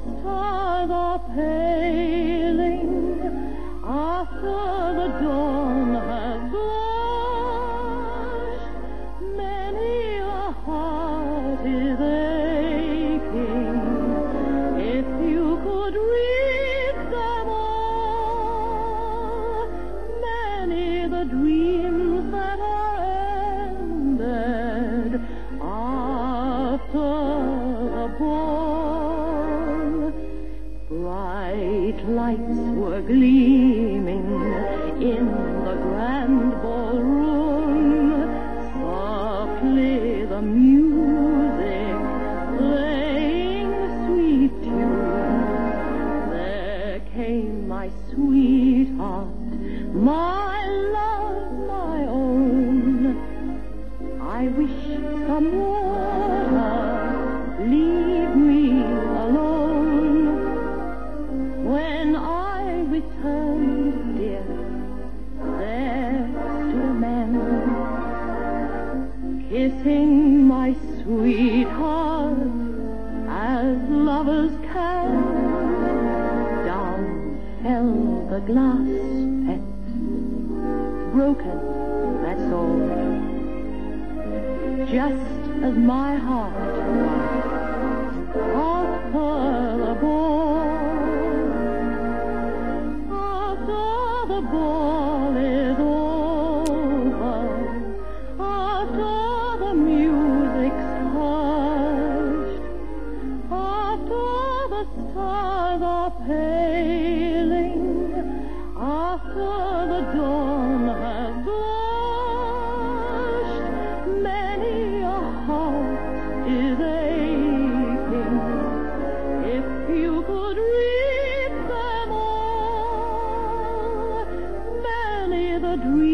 stars are paling after the dawn has blushed. Many a heart is aching. If you could read them all, many the dreams that are ended after the ball. Bright lights were gleaming in the grand ballroom. Softly the music playing sweet tunes. There came my sweetheart, my love, my own. I wish some water, leave me alone. When I returned, dear, there stood a man kissing my sweetheart as lovers can. Down fell the glass pet, broken, that's all, just as my heart offered a ball. The ball is over, after the music's hushed, after the stars are paling, after the dawn has blushed, many a heart is aching. If you could read the dream.